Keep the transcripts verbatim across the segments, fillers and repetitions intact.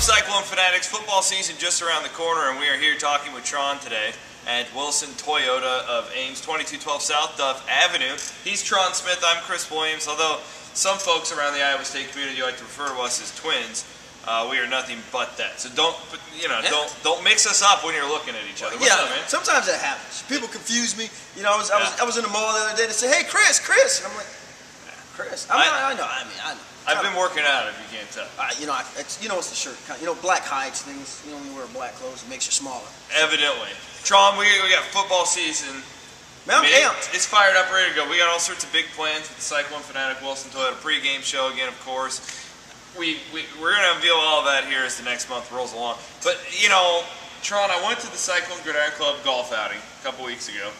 Up, Cyclone Fanatics, football season just around the corner, and we are here talking with Tron today at Wilson Toyota of Ames, twenty-two twelve South Duff Avenue. He's Tron Smith, I'm Chris Williams, although some folks around the Iowa State community like to refer to us as twins. Uh, we are nothing but that. So don't, you know, don't don't mix us up when you're looking at each other. What's yeah, up, man? Sometimes that happens. People confuse me. You know, I was I, yeah. was I was in the mall the other day. They said, "Hey, Chris, Chris," and I'm like, "Chris, I'm I, not, I know. I mean, I know. I've been working out. If you can't tell, uh, you know, I, it's, you know, it's the shirt. You know, black hides things. You know, when you wear black clothes, it makes you smaller. Evidently, Tron, we we got football season. Man, I'm amped. It's fired up, ready to go. We got all sorts of big plans with the Cyclone Fanatic Wilson Toyota pregame show again, of course. We, we, we're going to unveil all of that here as the next month rolls along. But, you know, Tron, I went to the Cyclone Gridiron Club golf outing a couple weeks ago.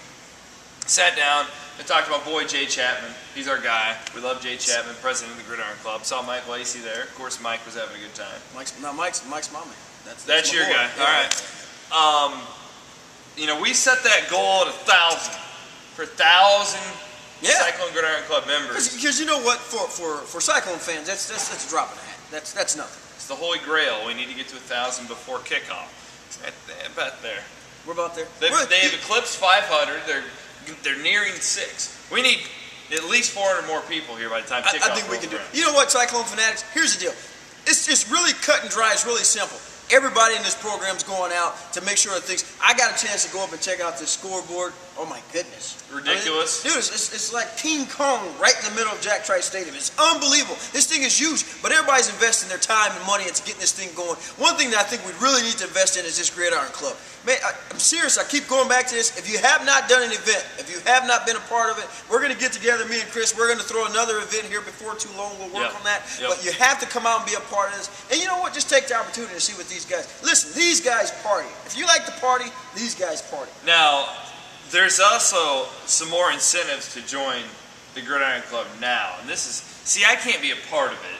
Sat down and talked to my boy Jay Chapman. He's our guy. We love Jay Chapman, president of the Gridiron Club. Saw Mike Lacey there. Of course, Mike was having a good time. Mike's, no, Mike's, Mike's mommy. That's, that's, that's your boy. guy. Yeah. All right. Um, you know, we set that goal at one thousand for one thousand Yeah. Cyclone Gridiron Club members. Because you know what, for, for, for Cyclone fans, that's, that's that's a drop of the hat. That's that's nothing. It's the holy grail. We need to get to a thousand before kickoff. Right there, about there. We're about there. They, We're, they have eclipsed five hundred. They're they're nearing six. We need at least four hundred more people here by the time kickoff. I, I think we can do it. You know what, Cyclone Fanatics? Here's the deal. It's it's really cut and dry. It's really simple. Everybody in this program's going out to make sure that things. I got a chance to go up and check out this scoreboard. Oh my goodness! Ridiculous, I mean, dude! It's, it's, it's like King Kong right in the middle of Jack Trice Stadium. It's unbelievable. This thing is huge, but everybody's investing their time and money into getting this thing going. One thing that I think we really need to invest in is this Gridiron Club. Man, I, I'm serious. I keep going back to this. If you have not done an event, if you have not been a part of it, we're going to get together, me and Chris. We're going to throw another event here before too long. We'll work yep. on that. Yep. But you have to come out and be a part of this. And you know what? Just take the opportunity to see what these. Guys, listen, these guys party. If you like to party, these guys party. Now, there's also some more incentives to join the Gridiron Club now. And this is, see, I can't be a part of it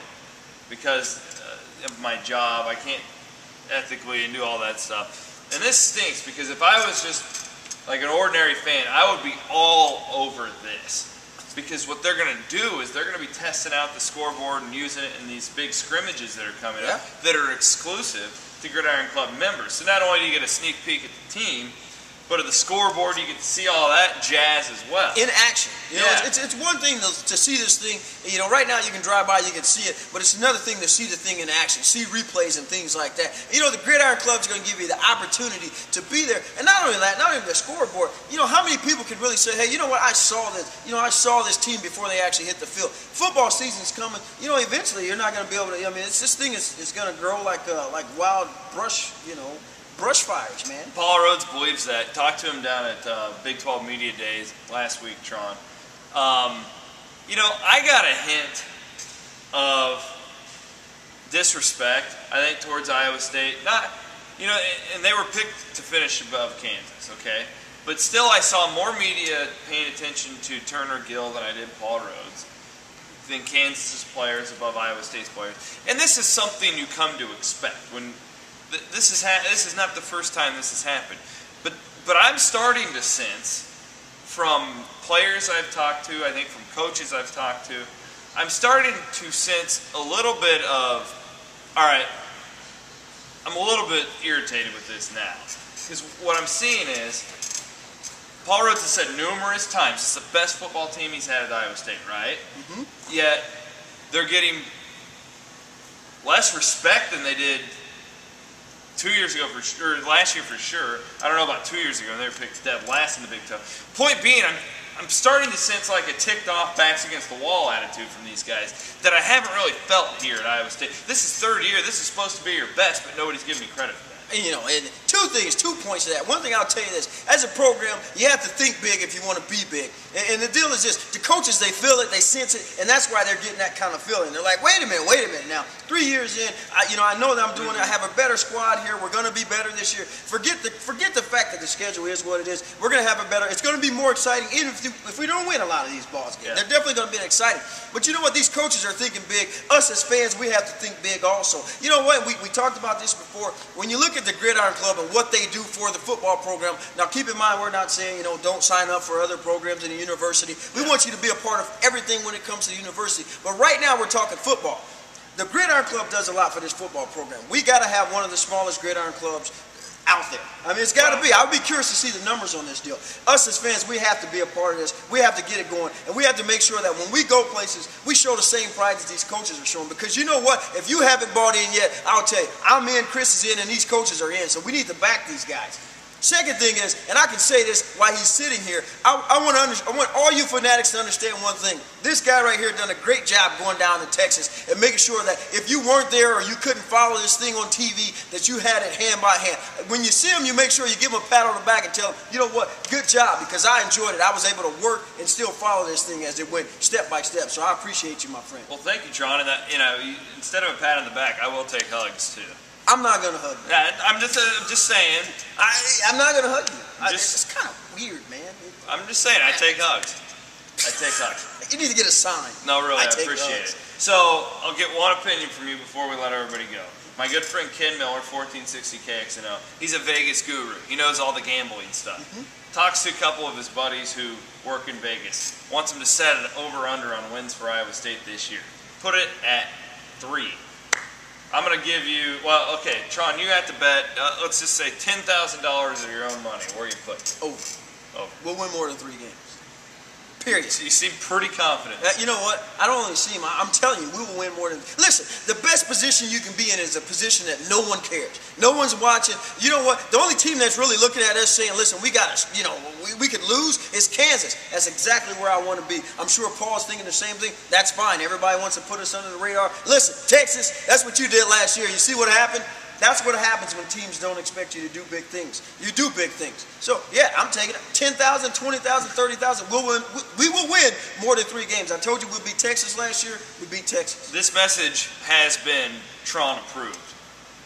because uh, of my job. I can't ethically and do all that stuff. And this stinks because if I was just like an ordinary fan, I would be all over this. Because what they're going to do is they're going to be testing out the scoreboard and using it in these big scrimmages that are coming yeah. up that are exclusive to Gridiron Club members. So not only do you get a sneak peek at the team, but at the scoreboard you get to see all that jazz as well. In action. You yeah. know, it's, it's, it's one thing to, to see this thing. You know, right now you can drive by, you can see it, but it's another thing to see the thing in action, see replays and things like that. You know, the Gridiron Club's going to give you the opportunity to be there. And not only that, not even the scoreboard. You know, how many people can really say, hey, you know what, I saw this. You know, I saw this team before they actually hit the field. Football season's coming. You know, eventually you're not going to be able to, I mean, it's, this thing is, is going to grow like uh, like wild brush, you know, brush fires, man. Paul Rhodes believes that. Talked to him down at uh, Big twelve Media Days last week, Tron. Um, you know, I got a hint of disrespect, I think, towards Iowa State. Not, you know, and they were picked to finish above Kansas, okay? But still, I saw more media paying attention to Turner Gill than I did Paul Rhodes, than Kansas's players above Iowa State's players. And this is something you come to expect when. This is ha this is not the first time this has happened, but but I'm starting to sense from players I've talked to, I think from coaches I've talked to, I'm starting to sense a little bit of, all right, I'm a little bit irritated with this now, because what I'm seeing is Paul Rhodes has said numerous times it's the best football team he's had at Iowa State, right? Mm-hmm. Yet they're getting less respect than they did. Two years ago for sure, last year for sure. I don't know about two years ago. They were picked dead last in the Big twelve. Point being, I'm I'm starting to sense like a ticked off, backs against the wall attitude from these guys that I haven't really felt here at Iowa State. This is third year. This is supposed to be your best, but nobody's giving me credit for that. You know, and two things, two points to that. One thing I'll tell you this. As a program, you have to think big if you want to be big. And, and the deal is this. The coaches, they feel it, they sense it, and that's why they're getting that kind of feeling. They're like, wait a minute, wait a minute now. Three years in, I, you know, I know that I'm doing it. I have a better squad here. We're going to be better this year. Forget the forget the fact that the schedule is what it is. We're going to have a better – it's going to be more exciting even if, you, if we don't win a lot of these balls. Yeah. They're definitely going to be exciting. But you know what? These coaches are thinking big. Us as fans, we have to think big also. You know what? We, we talked about this before. When you look at the Gridiron Club and what they do for the football program. Now, keep in mind, we're not saying, you know, don't sign up for other programs in the university. We want you to be a part of everything when it comes to the university. But right now, we're talking football. The Gridiron Club does a lot for this football program. We got to have one of the smallest Gridiron Clubs out there. I mean, it's got to be. I'd be curious to see the numbers on this deal. Us as fans, we have to be a part of this. We have to get it going, and we have to make sure that when we go places, we show the same pride that these coaches are showing. Because you know what? If you haven't bought in yet, I'll tell you, I'm in, Chris is in, and these coaches are in. So we need to back these guys. Second thing is, and I can say this while he's sitting here, I, I, want to I want all you fanatics to understand one thing. This guy right here done a great job going down to Texas and making sure that if you weren't there or you couldn't follow this thing on T V, that you had it hand by hand. When you see him, you make sure you give him a pat on the back and tell him, you know what, good job, because I enjoyed it. I was able to work and still follow this thing as it went step by step. So I appreciate you, my friend. Well, thank you, Tron. And that, you know, instead of a pat on the back, I will take hugs, too. I'm not gonna hug you. Yeah, I'm just, uh, I'm just saying. I, I'm not gonna hug you. I, just, it's kind of weird, man. It, I'm just saying. I take hugs. I take hugs. You need to get a sign. No, really. I, I appreciate hugs. it. So I'll get one opinion from you before we let everybody go. My good friend Ken Miller, fourteen sixty K X N O. He's a Vegas guru. He knows all the gambling stuff. Mm-hmm. Talks to a couple of his buddies who work in Vegas. Wants him to set an over/under on wins for Iowa State this year. Put it at three. I'm going to give you, well, okay, Tron, you have to bet, uh, let's just say ten thousand dollars of your own money. Where are you putting it? Over. Over. We'll win more than three games. Period. You seem pretty confident. Uh, you know what? I don't only seem. I, I'm telling you, we will win more than. Listen, the best position you can be in is a position that no one cares. No one's watching. You know what? The only team that's really looking at us saying, listen, we got us, you know, we, we could lose is Kansas. That's exactly where I want to be. I'm sure Paul's thinking the same thing. That's fine. Everybody wants to put us under the radar. Listen, Texas, that's what you did last year. You see what happened? That's what happens when teams don't expect you to do big things. You do big things. So, yeah, I'm taking it. ten thousand, twenty thousand, thirty thousand. We'll win. We will win more than three games. I told you we beat Texas last year. We beat Texas. This message has been Tron approved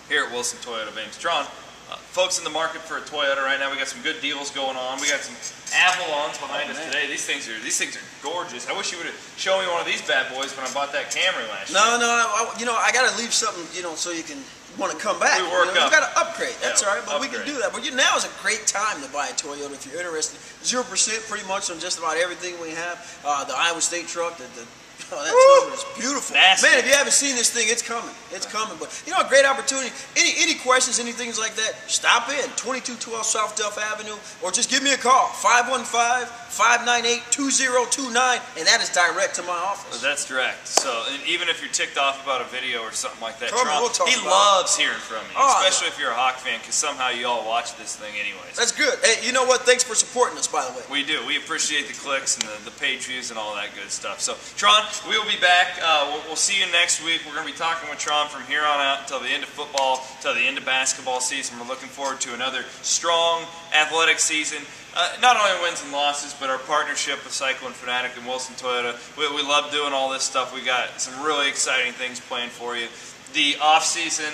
here at Wilson Toyota of Ames. Tron, uh, folks in the market for a Toyota right now, we got some good deals going on. We got some Avalons behind oh, us man. today. These things are these things are gorgeous. I wish you would have shown me one of these bad boys when I bought that Camry last no, year. No, no, I, you know, I got to leave something, you know, so you can – want to come back. We work you know, up. We've got to upgrade. That's yeah, all right, but upgrade. we can do that. But you, now is a great time to buy a Toyota if you're interested. Zero percent pretty much on just about everything we have. Uh, the Iowa State truck, the, the oh, that Toyota is beautiful. Nasty. Man, if you haven't seen this thing, it's coming. It's coming. But, you know, a great opportunity. Any any questions, any things like that, stop in. twenty-two twelve South Duff Avenue, or just give me a call. five one five, five nine eight, two zero two nine, and that is direct to my office. Well, that's direct. So, and even if you're ticked off about a video or something like that, Trump, we'll talk he about loves it. hearing from you, oh, especially if you're a Hawk fan, because somehow you all watch this thing anyways. That's good. Hey, you know what? Thanks for supporting us, by the way. We do. We appreciate the clicks and the, the page views and all that good stuff. So, Tron, we will be back. Uh, we'll see you next week. We're going to be talking with Tron from here on out until the end of football, until the end of basketball season. We're looking forward to another strong athletic season. Uh, not only wins and losses, but our partnership with Cyclone Fanatic and Wilson Toyota. We, we love doing all this stuff. We got some really exciting things planned for you. The off-season,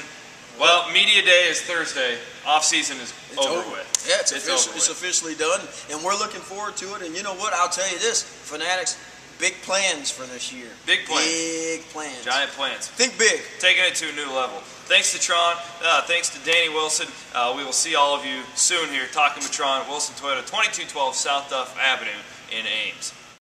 well, Media Day is Thursday. Off-season is it's over, over with. Yeah, it's, it's, official, over it's with. officially done, and we're looking forward to it. And you know what? I'll tell you this, Fanatics, big plans for this year. Big plans. Big plans. Giant plans. Think big. Taking it to a new level. Thanks to Tron. Uh, thanks to Danny Wilson. Uh, we will see all of you soon here talking with Tron at Wilson Toyota, twenty-two twelve South Duff Avenue in Ames.